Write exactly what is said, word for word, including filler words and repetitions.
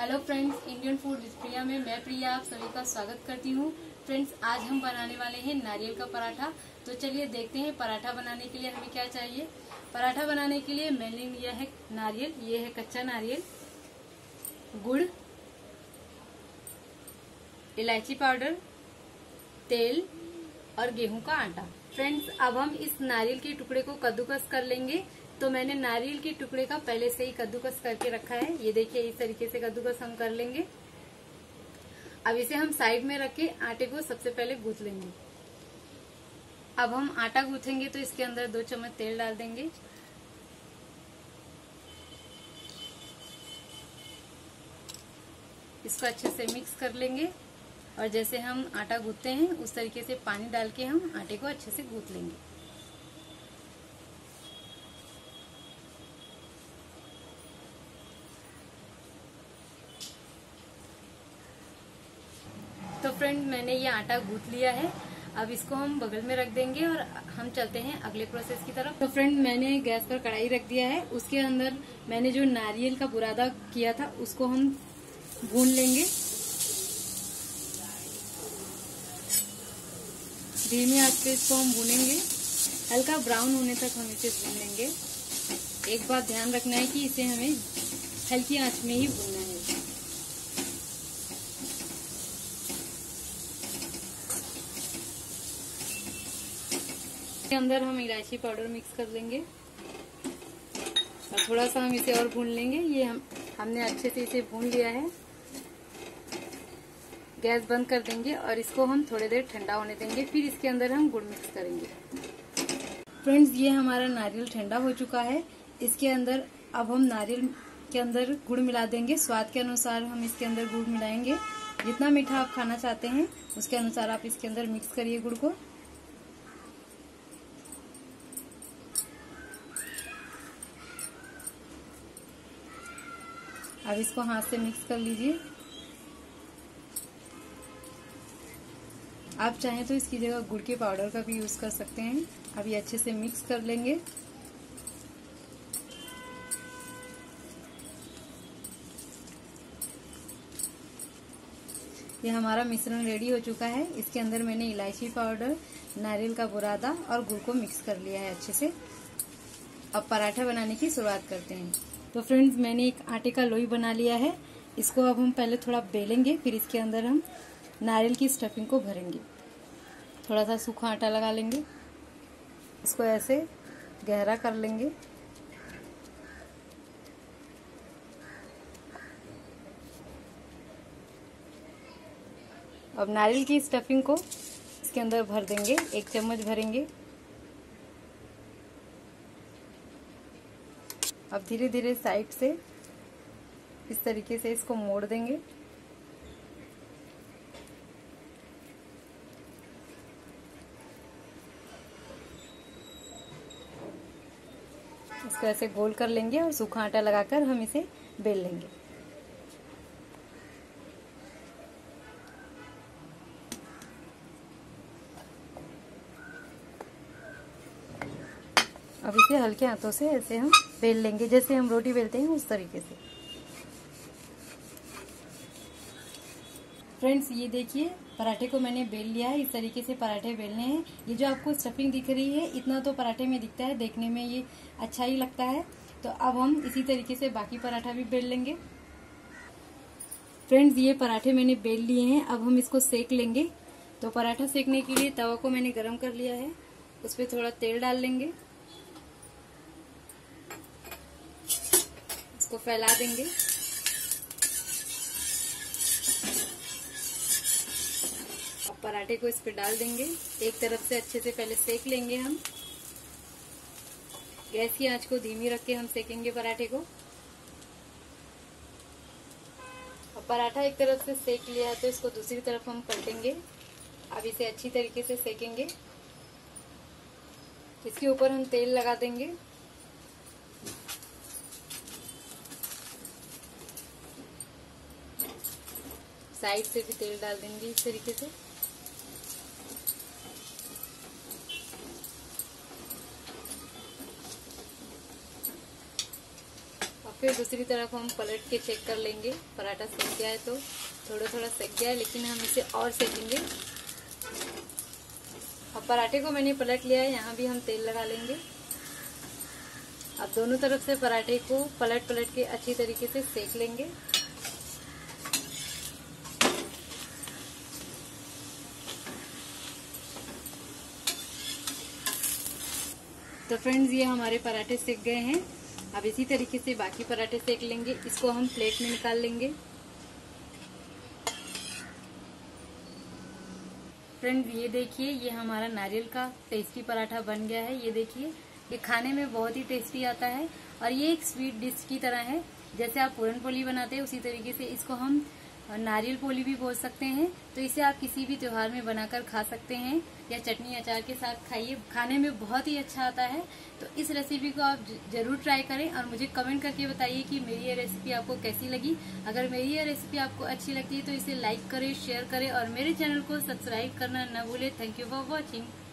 Hello friends, Indian food with Priya में मैं प्रिया आप सभी का स्वागत करती हूँ। फ्रेंड्स, आज हम बनाने वाले हैं नारियल का पराठा। तो चलिए देखते हैं पराठा बनाने के लिए हमें क्या चाहिए। पराठा बनाने के लिए मैंने लिया है नारियल, ये है कच्चा नारियल, गुड़, इलायची पाउडर, तेल और गेहूं का आटा। फ्रेंड्स, अब हम इस नारियल के टुकड़े को कद्दूकस कर लेंगे। तो मैंने नारियल के टुकड़े का पहले से ही कद्दूकस करके रखा है, ये देखिए इस तरीके से कद्दूकस हम कर लेंगे। अब इसे हम साइड में रख के आटे को सबसे पहले गूंथ लेंगे। अब हम आटा गूंथेंगे तो इसके अंदर दो चम्मच तेल डाल देंगे। इसको अच्छे से मिक्स कर लेंगे और जैसे हम आटा गूंथते हैं उस तरीके से पानी डाल के हम आटे को अच्छे से गूंथ लेंगे। तो फ्रेंड, मैंने ये आटा गूंथ लिया है। अब इसको हम बगल में रख देंगे और हम चलते हैं अगले प्रोसेस की तरफ। तो फ्रेंड, मैंने गैस पर कढ़ाई रख दिया है। उसके अंदर मैंने जो नारियल का बुरादा किया था उसको हम भून लेंगे। धीमी आंच पे इसको हम भूनेंगे, हल्का ब्राउन होने तक हम इसे भून लेंगे। एक बात ध्यान रखना है कि इसे हमें हल्की आंच में ही भूनना है। इसके अंदर हम इलायची पाउडर मिक्स कर लेंगे और थोड़ा सा हम इसे और भून लेंगे। ये हम हमने अच्छे से इसे भून लिया है। गैस बंद कर देंगे और इसको हम थोड़ी देर ठंडा होने देंगे, फिर इसके अंदर हम गुड़ मिक्स करेंगे। फ्रेंड्स, ये हमारा नारियल ठंडा हो चुका है। इसके अंदर अब हम नारियल के अंदर गुड़ मिला देंगे। स्वाद के अनुसार हम इसके अंदर गुड़ मिलाएंगे। जितना मीठा आप खाना चाहते हैं उसके अनुसार आप इसके अंदर मिक्स करिए गुड़ को। अब इसको हाथ से मिक्स कर लीजिए। आप चाहें तो इसकी जगह गुड़ के पाउडर का भी यूज कर सकते हैं। अब ये अच्छे से मिक्स कर लेंगे। ये हमारा मिश्रण रेडी हो चुका है। इसके अंदर मैंने इलायची पाउडर, नारियल का बुरादा और गुड़ को मिक्स कर लिया है अच्छे से। अब पराठा बनाने की शुरुआत करते हैं। तो फ्रेंड्स, मैंने एक आटे का लोई बना लिया है। इसको अब हम पहले थोड़ा बेलेंगे, फिर इसके अंदर हम नारियल की स्टफिंग को भरेंगे। थोड़ा सा सूखा आटा लगा लेंगे, इसको ऐसे गहरा कर लेंगे। अब नारियल की स्टफिंग को इसके अंदर भर देंगे, एक चम्मच भरेंगे। अब धीरे धीरे साइड से इस तरीके से इसको मोड़ देंगे। इसको ऐसे गोल कर लेंगे और सूखा आटा लगाकर हम इसे बेल लेंगे। अब इसे हल्के हाथों से ऐसे हम बेल लेंगे, जैसे हम रोटी बेलते हैं उस तरीके से। फ्रेंड्स, ये देखिए पराठे को मैंने बेल लिया है। इस तरीके से पराठे बेलने हैं। ये जो आपको स्टफिंग दिख रही है इतना तो पराठे में दिखता है, देखने में ये अच्छा ही लगता है। तो अब हम इसी तरीके से बाकी पराठा भी बेल लेंगे। फ्रेंड्स, ये पराठे मैंने बेल लिए हैं। अब हम इसको सेक लेंगे। तो पराठा सेकने के लिए तवा को मैंने गर्म कर लिया है, उस पर थोड़ा तेल डाल लेंगे, को फैला देंगे। अब पराठे को इस पर डाल देंगे। एक तरफ से अच्छे से पहले सेक लेंगे हम। गैस की आंच को धीमी रख के हम सेकेंगे पराठे को। अब पराठा एक तरफ से सेक लिया है तो इसको दूसरी तरफ हम पलटेंगे। अब इसे अच्छी तरीके से सेकेंगे। इसके ऊपर हम तेल लगा देंगे। साइड से भी तेल डाल देंगे इस तरीके से। अब फिर दूसरी तरफ हम पलट के चेक कर लेंगे। पराठा सेक गया है तो थोड़ा थोड़ा सेक गया है, लेकिन हम इसे और सेकेंगे। अब पराठे को मैंने पलट लिया है, यहाँ भी हम तेल लगा लेंगे। अब दोनों तरफ से पराठे को पलट पलट के अच्छी तरीके से सेक लेंगे। तो फ्रेंड्स, ये हमारे पराठे सेक गए हैं। अब इसी तरीके से बाकी पराठे सेक लेंगे। इसको हम प्लेट में निकाल लेंगे। फ्रेंड्स, ये देखिए, ये हमारा नारियल का टेस्टी पराठा बन गया है। ये देखिए, ये खाने में बहुत ही टेस्टी आता है और ये एक स्वीट डिश की तरह है। जैसे आप पूरन पोली बनाते हैं, उसी तरीके से इसको हम नारियल पोली भी बोल सकते हैं। तो इसे आप किसी भी त्योहार में बनाकर खा सकते हैं या चटनी अचार के साथ खाइए। खाने में बहुत ही अच्छा आता है। तो इस रेसिपी को आप जरूर ट्राई करें और मुझे कमेंट करके बताइए कि मेरी ये रेसिपी आपको कैसी लगी। अगर मेरी ये रेसिपी आपको अच्छी लगती है तो इसे लाइक करें, शेयर करें और मेरे चैनल को सब्सक्राइब करना न भूलें। Thank you for watching.